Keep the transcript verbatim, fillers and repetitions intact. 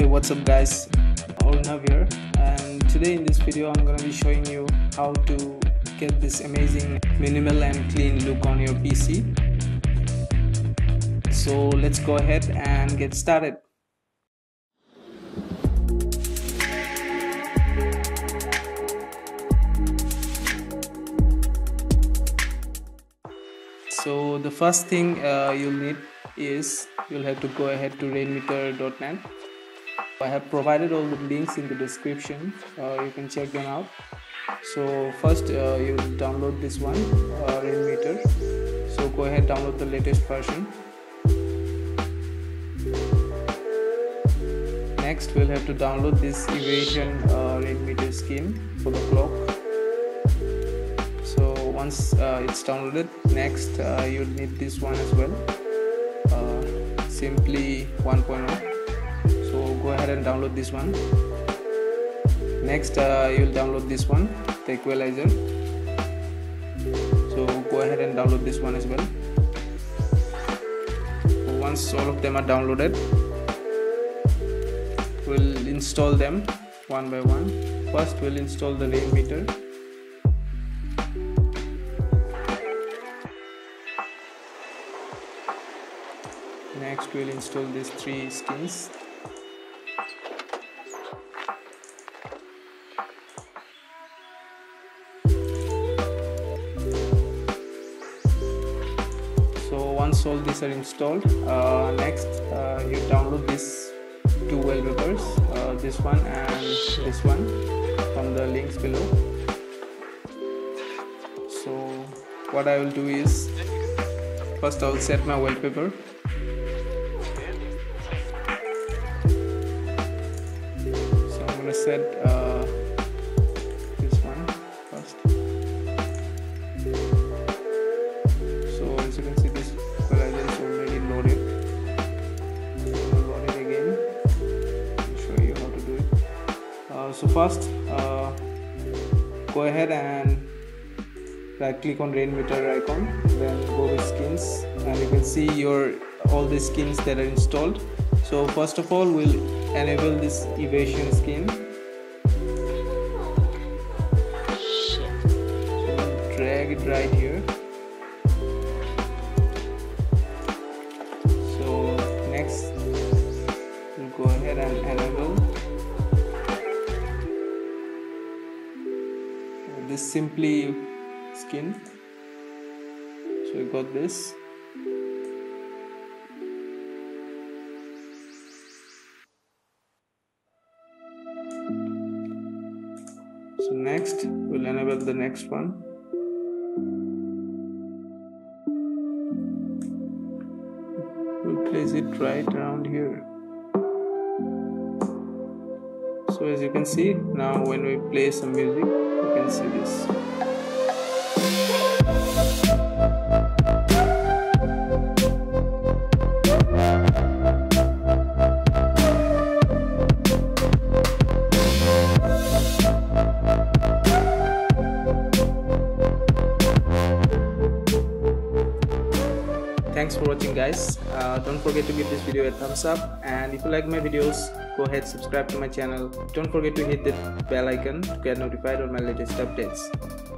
Hey, what's up guys, Arunav here, and today in this video I'm gonna be showing you how to get this amazing minimal and clean look on your P C. So let's go ahead and get started. So the first thing uh, you'll need is you'll have to go ahead to rainmeter dot net. I have provided all the links in the description, uh, you can check them out. So first uh, you download this one, uh, Rainmeter. So go ahead, download the latest version. Next we'll have to download this Evasion uh, Rainmeter scheme for the clock. So once uh, it's downloaded, next uh, you'll need this one as well, uh, Simply one point oh. So go ahead and download this one. Next uh, you'll download this one, the equalizer. So go ahead and download this one as well. So once all of them are downloaded, we'll install them one by one. First we'll install the Rainmeter. Next we'll install these three skins. So once all these are installed, uh, next uh, you download these two wallpapers, uh, this one and this one, from the links below. So what I will do is, first I will set my wallpaper. So I'm gonna set uh, this one first. So as you can see, this equalizer is already loaded. I'll load it again. I'll show you how to do it. Uh, so first, uh, go ahead and right click on Rainmeter icon, then go to skins, and you can see your all the skins that are installed. So first of all, we'll enable this Evasion skin. So drag it right here. So next, we'll go ahead and enable this Simply skin. So we got this. So next we'll enable the next one. We'll place it right around here. So as you can see, now when we play some music, you can see this. Thanks for watching guys, uh, don't forget to give this video a thumbs up, and if you like my videos, go ahead, subscribe to my channel. Don't forget to hit the bell icon to get notified on my latest updates.